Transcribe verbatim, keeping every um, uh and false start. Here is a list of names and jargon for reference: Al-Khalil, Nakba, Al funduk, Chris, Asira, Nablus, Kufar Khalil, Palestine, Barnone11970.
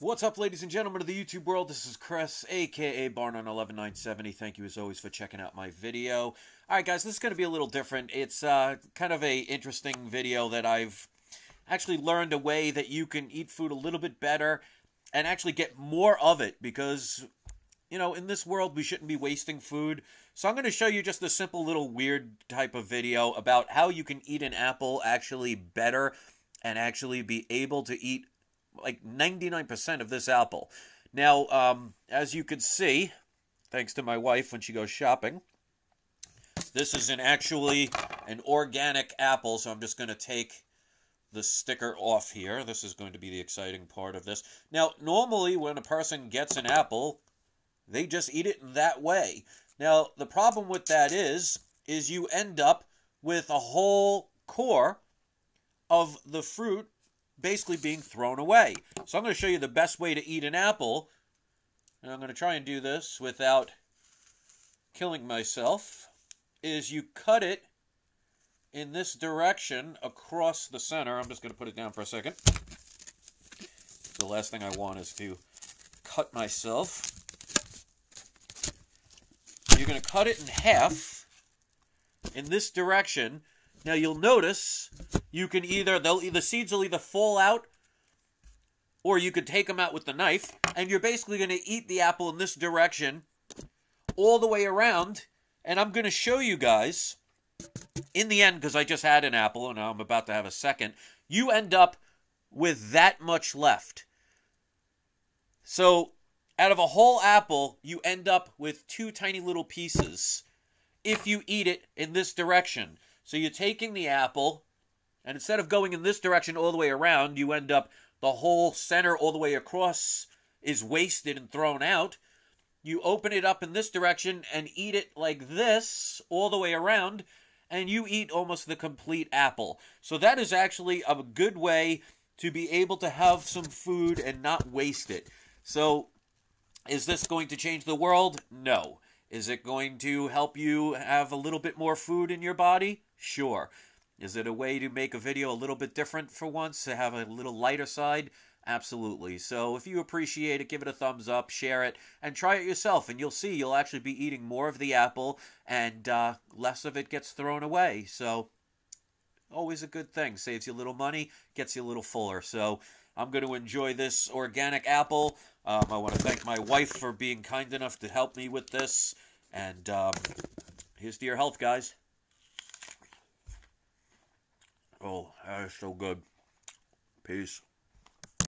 What's up, ladies and gentlemen of the YouTube world? This is Chris, aka Barnone one one nine seven zero. Thank you, as always, for checking out my video. All right, guys, this is going to be a little different. It's uh, kind of a interesting video that I've actually learned a way that you can eat food a little bit better and actually get more of it because, you know, in this world, we shouldn't be wasting food. So I'm going to show you just a simple little weird type of video about how you can eat an apple actually better and actually be able to eat like ninety-nine percent of this apple. Now, um, as you can see, thanks to my wife when she goes shopping, this is an actually an organic apple, so I'm just going to take the sticker off here. This is going to be the exciting part of this. Now, normally when a person gets an apple, they just eat it in that way. Now, the problem with that is, is you end up with a whole core of the fruit basically being thrown away. So I'm going to show you the best way to eat an apple, and I'm going to try and do this without killing myself, is you cut it in this direction across the center. I'm just going to put it down for a second. The last thing I want is to cut myself. You're going to cut it in half in this direction. Now you'll notice you can either, they'll, the seeds will either fall out or you could take them out with the knife, and you're basically going to eat the apple in this direction all the way around. And I'm going to show you guys in the end, because I just had an apple and I'm about to have a second, you end up with that much left. So out of a whole apple, you end up with two tiny little pieces if you eat it in this direction. So you're taking the apple, and instead of going in this direction all the way around, you end up the whole center all the way across is wasted and thrown out. You open it up in this direction and eat it like this all the way around, and you eat almost the complete apple. So that is actually a good way to be able to have some food and not waste it. So is this going to change the world? No. Is it going to help you have a little bit more food in your body? Sure. Is it a way to make a video a little bit different for once, to have a little lighter side? Absolutely. So if you appreciate it, give it a thumbs up, share it, and try it yourself, and you'll see you'll actually be eating more of the apple, and uh, less of it gets thrown away. So always a good thing. Saves you a little money, gets you a little fuller. So I'm going to enjoy this organic apple. Um, I want to thank my wife for being kind enough to help me with this. And um, here's to your health, guys. Oh, that is so good. Peace.